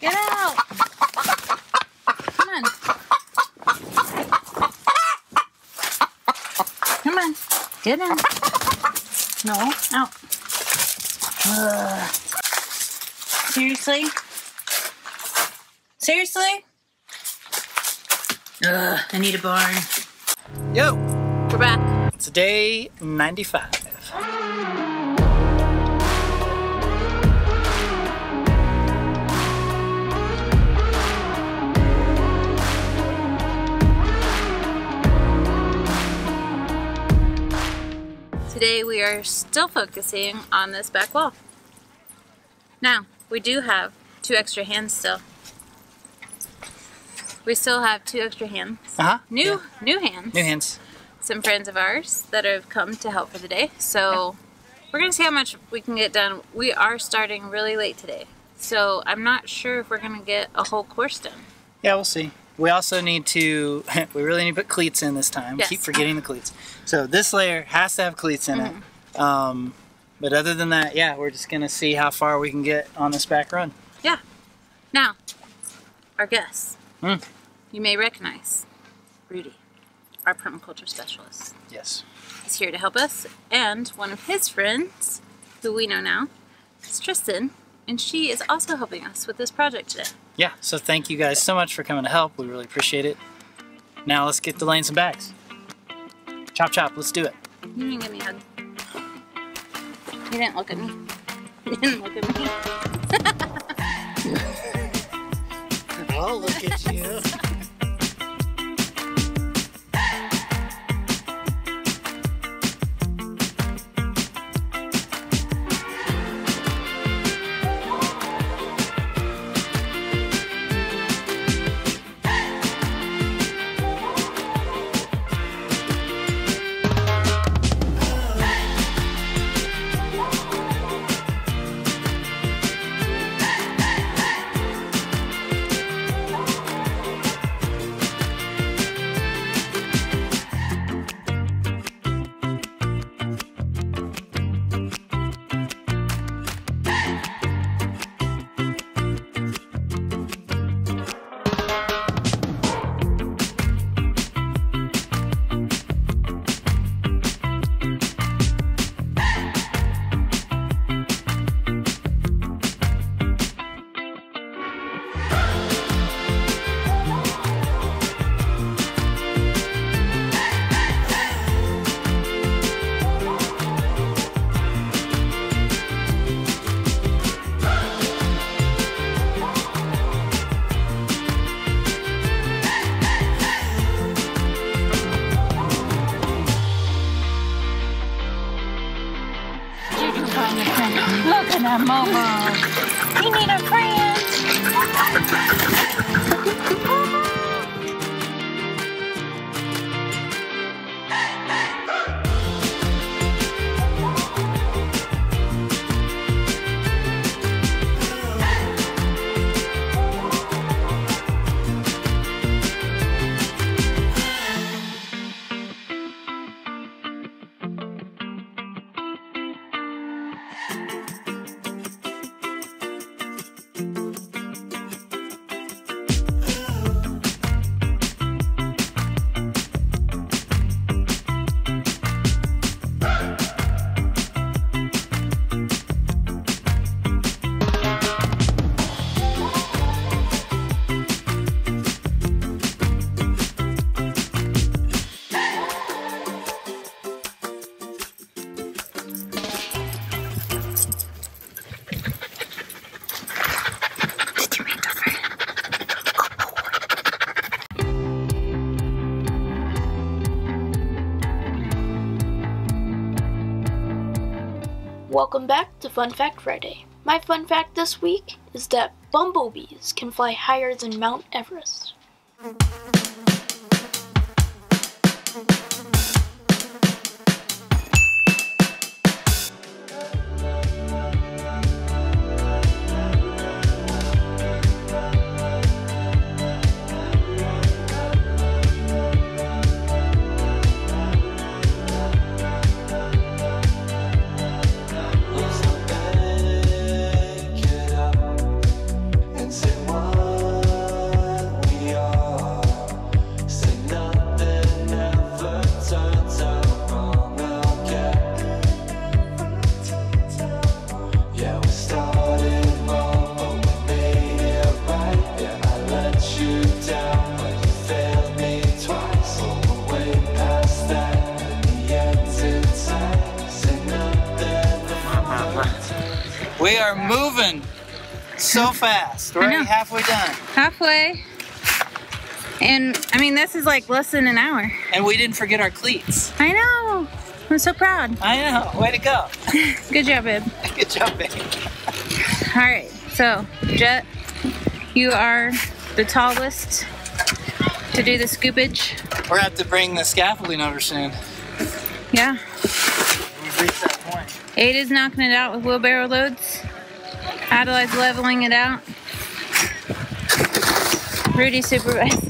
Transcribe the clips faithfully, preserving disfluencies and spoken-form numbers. Get out! Come on. Come on. Get out. No. Out. Ugh. Seriously? Seriously? Ugh, I need a barn. Yo! We're back. It's day ninety-five. Today we are still focusing on this back wall. Now, we do have two extra hands still. We still have two extra hands. Uh-huh. New, yeah. new hands. New hands. Some friends of ours that have come to help for the day. So yeah. We're gonna see how much we can get done. We are starting really late today. So I'm not sure if we're gonna get a whole course done. Yeah, we'll see. We also need to, we really need to put cleats in this time. Yes. Keep forgetting the cleats. So this layer has to have cleats in mm-hmm. it. Um, but other than that, yeah, we're just gonna see how far we can get on this back run. Yeah. Now, our guest, mm. you may recognize Rudy, our permaculture specialist. Yes. He's here to help us. And one of his friends, who we know now, is Tristan. And she is also helping us with this project today. Yeah, so thank you guys so much for coming to help. We really appreciate it. Now let's get to laying some bags. Chop, chop, let's do it. You didn't give me a hug. You didn't look at me. You didn't look at me. I'll look at you. Look at that Momo. We need a Welcome back to Fun Fact Friday. My fun fact this week is that bumblebees can fly higher than Mount Everest. Say We are moving so fast. We're already halfway done. Halfway. And I mean, this is like less than an hour. And we didn't forget our cleats. I know. I'm so proud. I know. Way to go. Good job, babe. Good job, babe. All right. So, Jet, you are the tallest to do the scoopage. We're going to have to bring the scaffolding over soon. Yeah. We've reached that point. Ada's knocking it out with wheelbarrow loads. Adelaide's leveling it out. Rudy supervises.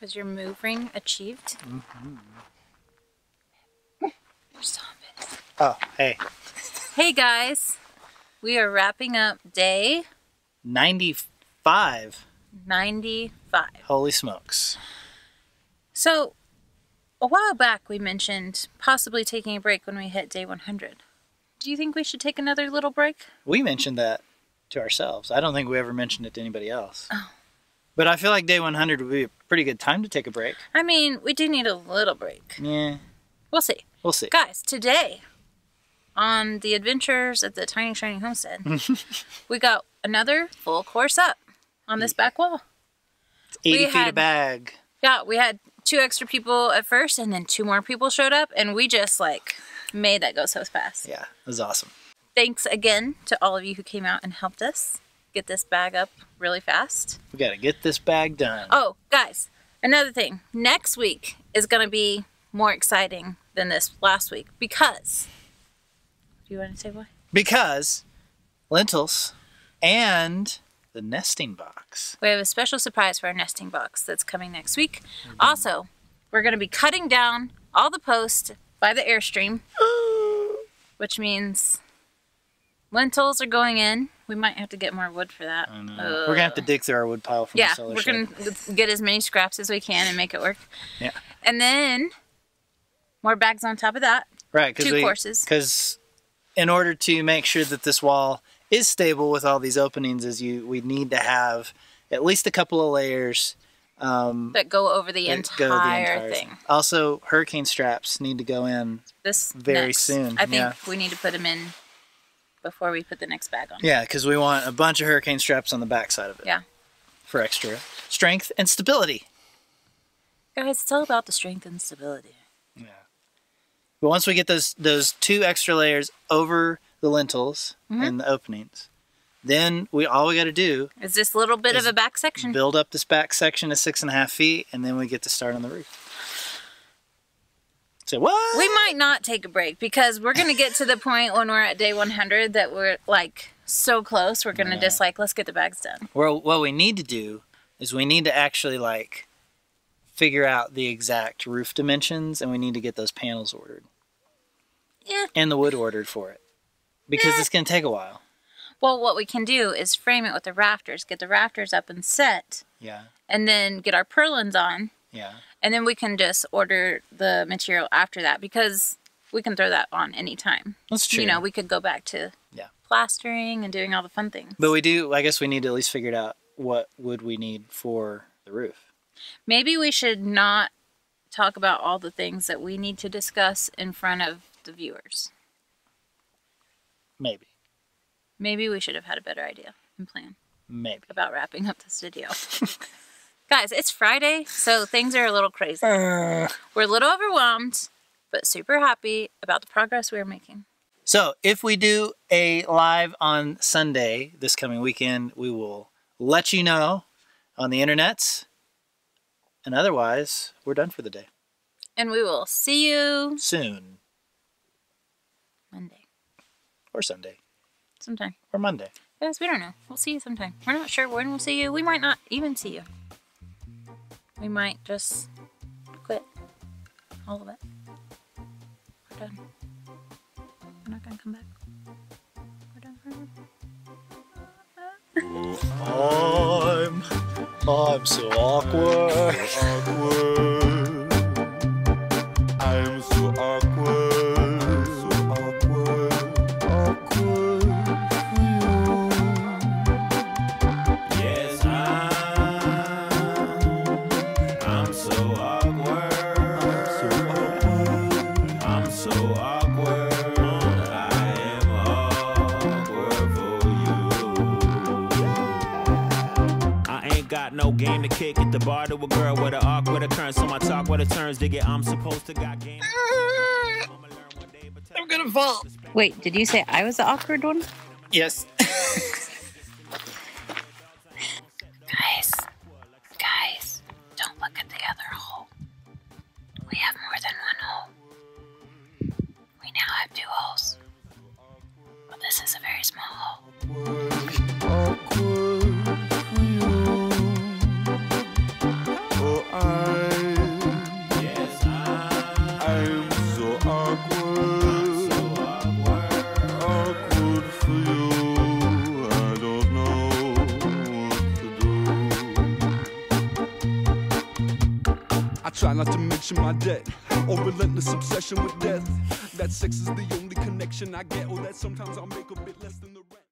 Was your move ring achieved? Mm-hmm. You're still on this. Oh, hey. Hey guys, we are wrapping up day ninety-five. ninety-five. Holy smokes. So, a while back we mentioned possibly taking a break when we hit day one hundred. Do you think we should take another little break? We mentioned that to ourselves. I don't think we ever mentioned it to anybody else. Oh. But I feel like day one hundred would be a pretty good time to take a break. I mean, we do need a little break. Yeah. We'll see. We'll see. Guys, today on the adventures at the Tiny Shiny Homestead, we got another full course up on this back wall. It's eighty feet a bag. Yeah, we had two extra people at first, and then two more people showed up, and we just, like, made that go so fast. Yeah, it was awesome. Thanks again to all of you who came out and helped us get this bag up really fast. We gotta get this bag done. Oh, guys, another thing. Next week is gonna be more exciting than this last week because, do you wanna say why? Because lentils and the nesting box. We have a special surprise for our nesting box that's coming next week. Mm-hmm. Also, we're gonna be cutting down all the posts by the Airstream, which means lentils are going in. We might have to get more wood for that. I know. We're going to have to dig through our wood pile from yeah, the cellar. Yeah, we're going to get as many scraps as we can and make it work. Yeah. And then more bags on top of that. Right. Cause two we, courses. Because in order to make sure that this wall is stable with all these openings, is you we need to have at least a couple of layers. Um, that go over the entire, go the entire thing. thing. Also, hurricane straps need to go in this very next. soon. I think yeah. we need to put them in before we put the next bag on. Yeah, because we want a bunch of hurricane straps on the back side of it. Yeah. for extra strength and stability. Guys, it's all about the strength and stability. Yeah. But once we get those those two extra layers over the lintels mm-hmm. and the openings, then we all we got to do is this little bit of a back section. Build up this back section to six and a half feet, and then we get to start on the roof. Say what? We might not take a break because we're gonna get to the point when we're at day one hundred that we're like so close. We're gonna yeah. just like let's get the bags done. Well, what we need to do is we need to actually like figure out the exact roof dimensions, and we need to get those panels ordered. Yeah. And the wood ordered for it because yeah. it's gonna take a while. Well, what we can do is frame it with the rafters, get the rafters up and set. Yeah. And then get our purlins on. Yeah. And then we can just order the material after that because we can throw that on any time. That's true. You know, we could go back to yeah. plastering and doing all the fun things. But we do, I guess we need to at least figure out what wood we need for the roof. Maybe we should not talk about all the things that we need to discuss in front of the viewers. Maybe. Maybe we should have had a better idea and plan. Maybe. About wrapping up this video. Guys, it's Friday, so things are a little crazy. Uh, we're a little overwhelmed, but super happy about the progress we're making. So if we do a live on Sunday this coming weekend, we will let you know on the internets. And otherwise, we're done for the day. And we will see you soon. Monday. Or Sunday. Sometime. Or Monday. Guys, we don't know. We'll see you sometime. We're not sure when we'll see you. We might not even see you. We might just quit all of it. We're done. We're not gonna come back. We're done forever. I'm, I'm so awkward. I'm so awkward. I'm so awkward. So awkward. Awkward for you. Yes, I. No game to kick at the bar to a girl with an awkward occurrence. So my talk with the turns, dig it. I'm supposed to got game. I'm gonna fall. Wait, did you say I was the awkward one? Yes. Guys, guys, don't look at the other hole. We have more than one hole. We now have two holes. But this is a very small hole. Try not to mention my debt or relentless obsession with death. That sex is the only connection I get, or that sometimes I'll make a bit less than the rest.